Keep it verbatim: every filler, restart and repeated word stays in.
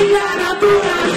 Mira la pura.